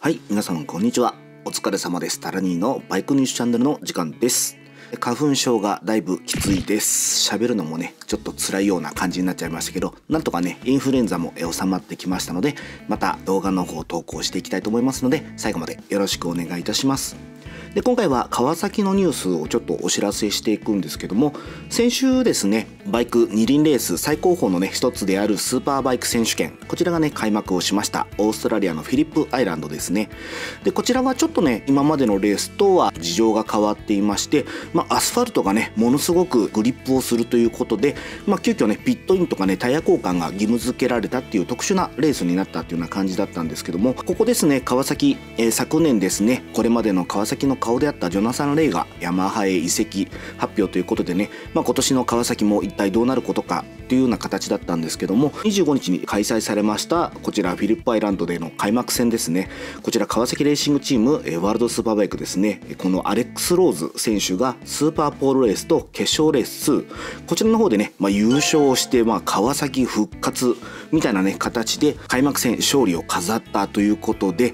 はい、皆さんこんにちは。お疲れ様です。タラニーのバイクニュースチャンネルの時間です。花粉症がだいぶきついです。喋るのもね、ちょっと辛いような感じになっちゃいましたけど、なんとかね、インフルエンザも収まってきましたので、また動画の方投稿していきたいと思いますので、最後までよろしくお願いいたします。で、今回は川崎のニュースをちょっとお知らせしていくんですけども、先週ですね、バイク二輪レース最高峰のね一つであるスーパーバイク選手権、こちらがね開幕をしました。オーストラリアのフィリップアイランドですね。でこちらはちょっとね今までのレースとは事情が変わっていまして、アスファルトがねものすごくグリップをするということで、急遽ねピットインとかねタイヤ交換が義務付けられたっていう特殊なレースになったっていうような感じだったんですけども、ここですね川崎、昨年ですねこれまでの川崎の顔であったジョナサン・レイがヤマハへ移籍発表ということでね、今年の川崎も一体どうなることかというような形だったんですけども、25日に開催されましたこちらフィリップアイランドでの開幕戦ですね。こちら川崎レーシングチームワールドスーパーバイクですね、このアレックス・ローズ選手がスーパーポールレースと決勝レース2、こちらの方でね、優勝して、川崎復活みたいなね形で開幕戦勝利を飾ったということで、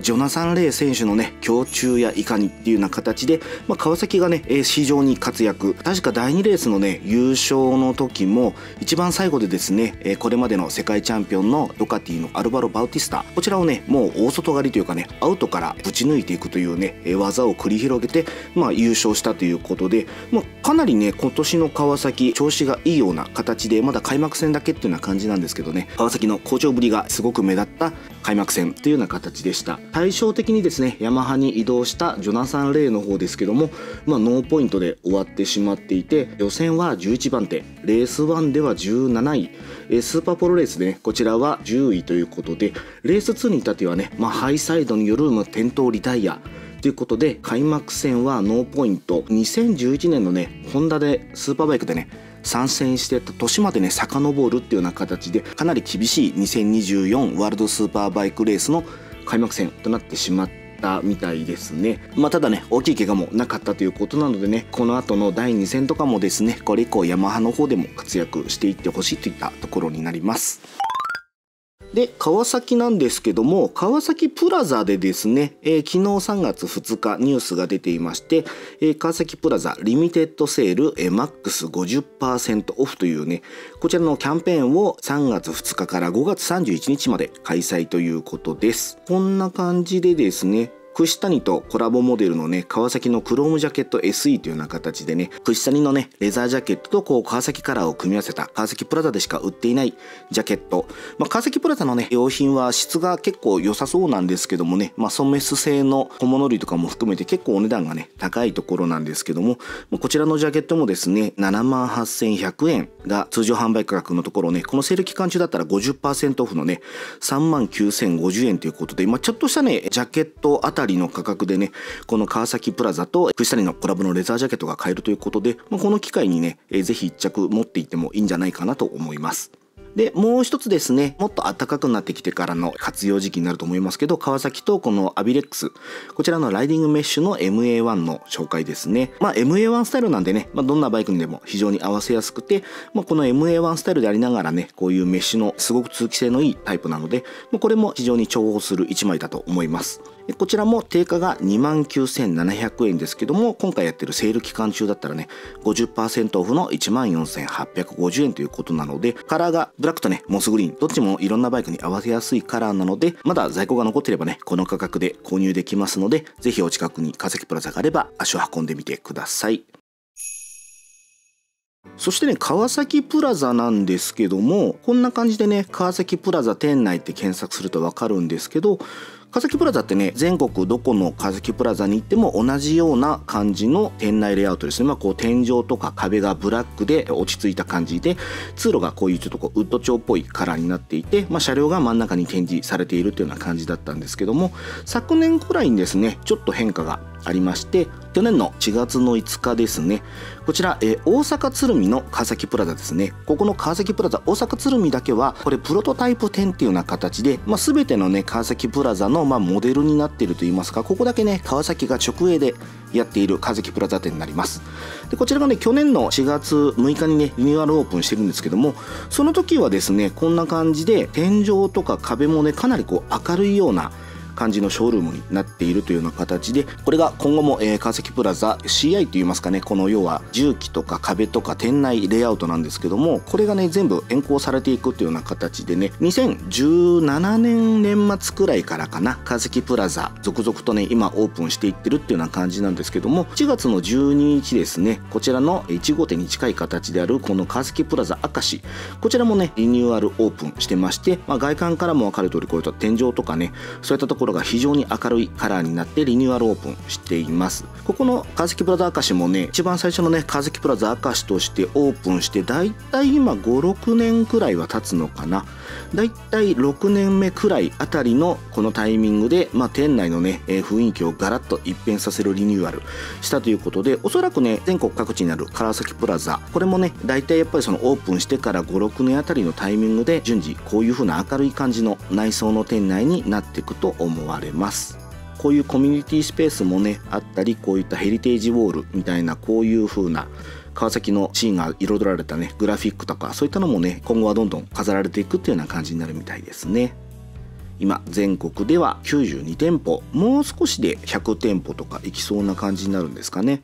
ジョナサン・レイ選手のね強中やいかにっていうような形で、川崎がね非常に活躍、確か第2レースのね優勝の時も一番最後でですね、これまでの世界チャンピオンのドカティのアルバロ・バウティスタ、こちらをねもう大外刈りというかねアウトからぶち抜いていくというね技を繰り広げて、優勝したということで、かなりね今年の川崎調子がいいような形で、まだ開幕戦だけっていうような感じなんですけどね、川崎の好調ぶりがすごく目立った開幕戦というような形でした。対照的にですねヤマハに移動したジョナサン・レイの方ですけども、ノーポイントで終わってしまっていて、予選は11番手、レース1では17位、スーパーポロレースで、こちらは10位ということで、レース2に至ってはね、ハイサイドによる転倒リタイアということで開幕戦はノーポイント、2011年のねホンダでスーパーバイクでね参戦してた年までね遡るっていうような形で、かなり厳しい2024ワールドスーパーバイクレースの開幕戦となってしまってみたいですね。ただね大きい怪我もなかったということなのでね、この後の第2戦とかもですね、これ以降ヤマハの方でも活躍していってほしいといったところになります。で川崎なんですけども、川崎プラザでですね、昨日3月2日ニュースが出ていまして、川崎プラザリミテッドセール、マックス 50% オフというねこちらのキャンペーンを3月2日から5月31日まで開催ということです。こんな感じでですね、串谷とコラボモデルのね川崎のクロームジャケット SE というような形でね、串谷のねレザージャケットとこう川崎カラーを組み合わせた、川崎プラザでしか売っていないジャケット、川崎プラザのね用品は質が結構良さそうなんですけどもね、ソメス製の小物類とかも含めて結構お値段がね高いところなんですけども、こちらのジャケットもですね 78,100 円が通常販売価格のところね、このセール期間中だったら 50% オフのね 39,050 円ということで、ちょっとしたねジャケットあたりの価格でね、この川崎プラザと串谷のコラボのレザージャケットが買えるということで、この機会にね是非一着持っていってもいいんじゃないかなと思います。でもう一つですね、もっと暖かくなってきてからの活用時期になると思いますけど、川崎とこのアビレックス、こちらのライディングメッシュの MA1 の紹介ですね。MA1 スタイルなんでね、どんなバイクにでも非常に合わせやすくて、この MA1 スタイルでありながらね、こういうメッシュのすごく通気性のいいタイプなので、これも非常に重宝する1枚だと思います。こちらも定価が 29,700 円ですけども、今回やってるセール期間中だったらね 50% オフの 14,850 円ということなので、カラーがブラックとねモスグリーン、どっちもいろんなバイクに合わせやすいカラーなので、まだ在庫が残ってればねこの価格で購入できますので、ぜひお近くに川崎プラザがあれば足を運んでみてください。そしてね川崎プラザなんですけども、こんな感じでね川崎プラザ店内って検索するとわかるんですけど、川崎プラザってね全国どこの川崎プラザに行っても同じような感じの店内レイアウトですね。こう天井とか壁がブラックで落ち着いた感じで、通路がこういうちょっとこうウッド調っぽいカラーになっていて、車両が真ん中に展示されているというような感じだったんですけども、昨年くらいにですねちょっと変化がありまして、去年の4月の5日ですね、こちら大阪鶴見の川崎プラザですね、ここの川崎プラザ大阪鶴見だけはこれプロトタイプ店っていうような形で、全てのね川崎プラザのモデルになっていると言いますか、ここだけね川崎が直営でやっている川崎プラザ店になります。でこちらがね去年の4月6日にねリニューアルオープンしてるんですけども、その時はですねこんな感じで天井とか壁もねかなりこう明るいような感じのショールームになっているというような形で、これが今後も川崎プラザ CI といいますかね、この要は重機とか壁とか店内レイアウトなんですけども、これがね全部変更されていくというような形でね、2017年年末くらいからかな、川崎プラザ続々とね今オープンしていってるっていうような感じなんですけども、4月の12日ですね、こちらの1号店に近い形であるこの川崎プラザ明石、こちらもねリニューアルオープンしてまして、外観からも分かる通り、こういった天井とかねそういったところが非常に明るいカラーになってリニューアルオープンしています。ここの川崎プラザ明石もね、一番最初のね川崎プラザ明石としてオープンしてだいたい今5、6年くらいは経つのかな、だいたい6年目くらいあたりのこのタイミングで、店内のね雰囲気をガラッと一変させるリニューアルしたということで、おそらくね全国各地にある川崎プラザ、これもねだいたいやっぱりそのオープンしてから5、6年あたりのタイミングで順次こういう風な明るい感じの内装の店内になっていくと思われます。こういうコミュニティスペースもねあったり、こういったヘリテージウォールみたいな、こういう風な川崎のシーンが彩られたねグラフィックとか、そういったのもね今後はどんどん飾られていくっていうような感じになるみたいですね。今全国では92店舗、もう少しで100店舗とかいきそうな感じになるんですかね。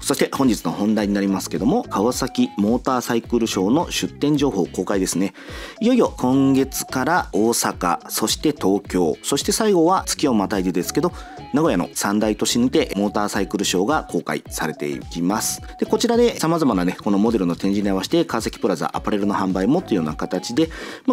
そして本日の本題になりますけども、川崎モーターサイクルショーの出展情報公開ですね。いよいよ今月から大阪、そして東京、そして最後は月をまたいでですけど、名古屋の3大都市にてモーターサイクルショーが公開されていきます。でこちらで様々なねこのモデルの展示に合わせて川崎プラザアパレルの販売もというような形で、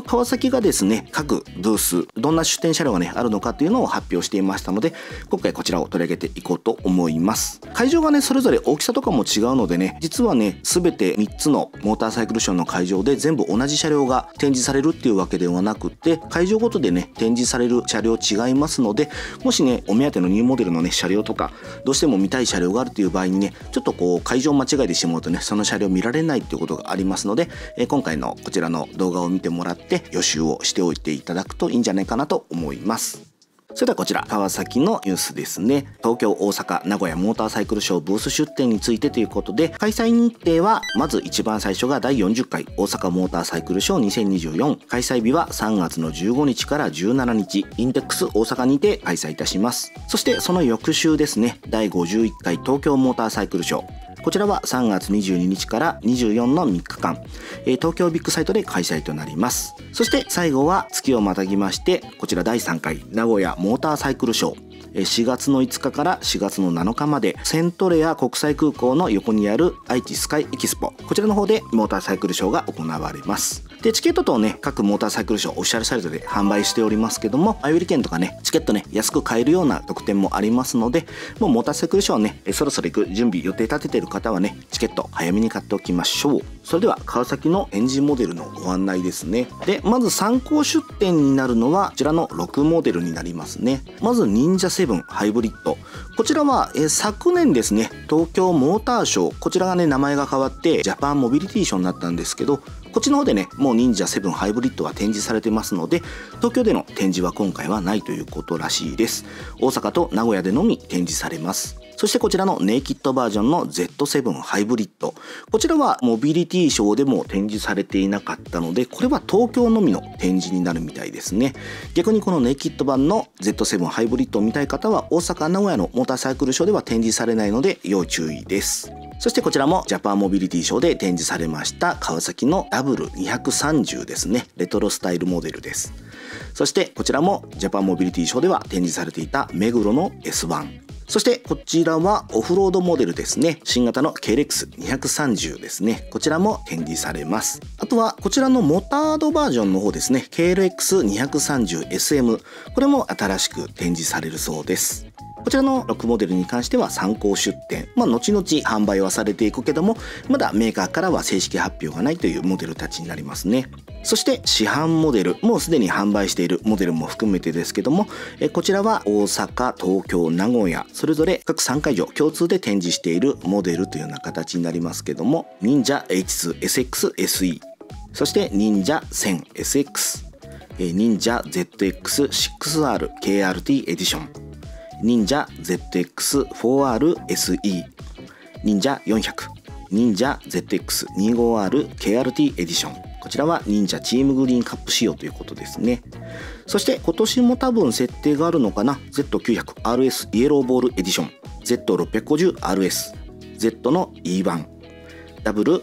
川崎がですね各ブースどんな出展車両がねあるのかというのを発表していましたので、今回こちらを取り上げていこうと思います。会場がねそれぞれ大きさとかも違うのでね、実はね全て3つのモーターサイクルショーの会場で全部同じ車両が展示されるっていうわけではなくて、会場ごとでね展示される車両違いますので、もしねお目当てのニューモデルのね車両とかどうしても見たい車両があるという場合にね、ちょっとこう会場を間違えてしまうとねその車両見られないっていうことがありますので、今回のこちらの動画を見てもらって予習をしておいていただくといいんじゃないかなと思います。それではこちら川崎のニュースですね。東京、大阪、名古屋モーターサイクルショーブース出展についてということで、開催日程はまず一番最初が第40回大阪モーターサイクルショー2024、開催日は3月の15日から17日インテックス大阪にて開催いたします。そしてその翌週ですね、第51回東京モーターサイクルショー、こちらは3月22日から24の3日間、東京ビッグサイトで開催となります。そして最後は月をまたぎまして、こちら第3回名古屋モーターサイクルショー。4月の5日から4月の7日までセントレア国際空港の横にある愛知スカイエキスポ、こちらの方でモーターサイクルショーが行われます。でチケット等ね各モーターサイクルショーオフィシャルサイトで販売しておりますけども、前売り券とかねチケットね安く買えるような特典もありますので、もうモーターサイクルショーねそろそろ行く準備予定立ててる方はねチケット早めに買っておきましょう。それでは川崎のエンジンモデルのご案内ですね。でまず参考出展になるのはこちらの6モデルになりますね。まず忍者セブンハイブリッド、こちらは昨年ですね東京モーターショー、こちらがね名前が変わってジャパンモビリティショーになったんですけど、こっちの方でねもう忍者セブンハイブリッドは展示されてますので、東京での展示は今回はないということらしいです。大阪と名古屋でのみ展示されます。そしてこちらのネイキッドバージョンの Z7 ハイブリッド、こちらはモビリティショーでも展示されていなかったので、これは東京のみの展示になるみたいですね。逆にこのネイキッド版の Z7 ハイブリッドを見たい方は大阪名古屋のモーターサイクルショーでは展示されないので要注意です。そしてこちらもジャパンモビリティショーで展示されました川崎の W230 ですね、レトロスタイルモデルです。そしてこちらもジャパンモビリティショーでは展示されていた目黒の S1、そしてこちらはオフロードモデルですね、新型の KLX230 ですね、こちらも展示されます。あとはこちらのモタードバージョンの方ですね、 KLX230SM、 これも新しく展示されるそうです。こちらの6モデルに関しては参考出展、後々販売はされていくけども、まだメーカーからは正式発表がないというモデルたちになりますね。そして市販モデル、もうすでに販売しているモデルも含めてですけども、こちらは大阪、東京、名古屋それぞれ各3会場共通で展示しているモデルというような形になりますけども、忍者 H2SXSE、 そして忍者 1000SX、 忍者 ZX6R KRT エディション、忍者 ZX4RSE、 忍者400、忍者 ZX25R KRT エディション、こちらは忍者チームグリーンカップ仕様ということですね。そして今年も多分設定があるのかな、 Z900RS イエローボールエディション、 Z650RS、 Z の E 版、 W800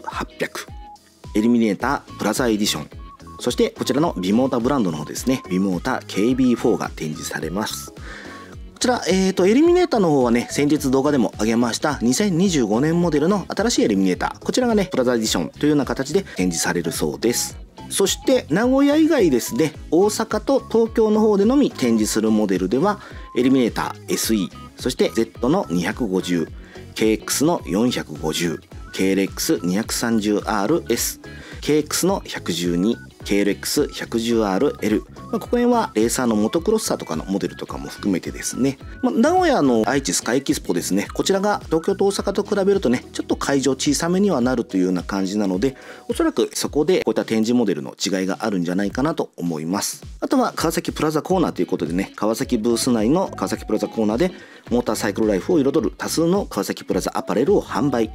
エリミネータープラザエディション、そしてこちらのビモータブランドの方ですね、ビモータ KB4 が展示されます。こちら、エリミネーターの方はね、先日動画でも上げました2025年モデルの新しいエリミネーター、こちらがねプラザエディションというような形で展示されるそうです。そして名古屋以外ですね、大阪と東京の方でのみ展示するモデルでは、エリミネーター SE、 そして Z の250、 KX の450、 KLX230RS、 KX の112、KLX110RL、 ここへはレーサーのモトクロッサーとかのモデルとかも含めてですね、名古屋の愛知スカイエキスポですね、こちらが東京と大阪と比べるとねちょっと会場小さめにはなるというような感じなので、おそらくそこでこういった展示モデルの違いがあるんじゃないかなと思います。あとは川崎プラザコーナーということでね、川崎ブース内の川崎プラザコーナーでモーターサイクルライフを彩る多数の川崎プラザアパレルを販売、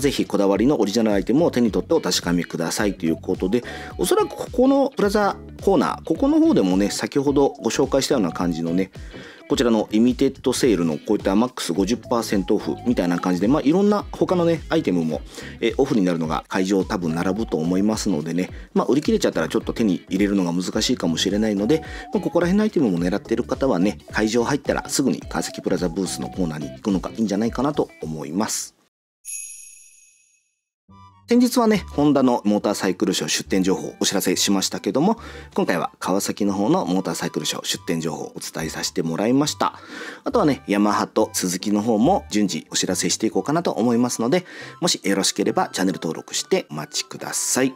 ぜひこだわりのオリジナルアイテムを手に取ってお確かめくださいということで、おそらくここのプラザコーナー、ここの方でもね先ほどご紹介したような感じのね、こちらのリミテッドセールのこういったマックス 50% オフみたいな感じで、いろんな他のねアイテムもオフになるのが会場多分並ぶと思いますのでね、売り切れちゃったらちょっと手に入れるのが難しいかもしれないので、ここら辺のアイテムも狙っている方はね、会場入ったらすぐに川崎プラザブースのコーナーに行くのがいいんじゃないかなと思います。先日はねホンダのモーターサイクルショー出展情報をお知らせしましたけども、今回は川崎の方のモーターサイクルショー出展情報をお伝えさせてもらいました。あとはねヤマハとスズキの方も順次お知らせしていこうかなと思いますので、もしよろしければチャンネル登録してお待ちください。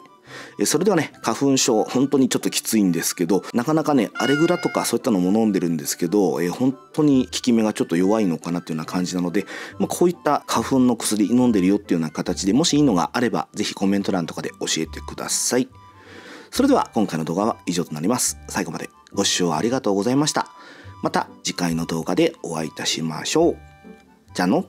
それではね、花粉症本当にちょっときついんですけど、なかなかねアレグラとかそういったのも飲んでるんですけど、本当に効き目がちょっと弱いのかなっていうような感じなので、こういった花粉の薬飲んでるよっていうような形でもしいいのがあれば是非コメント欄とかで教えてください。それでは今回の動画は以上となります。最後までご視聴ありがとうございました。また次回の動画でお会いいたしましょう。じゃあの。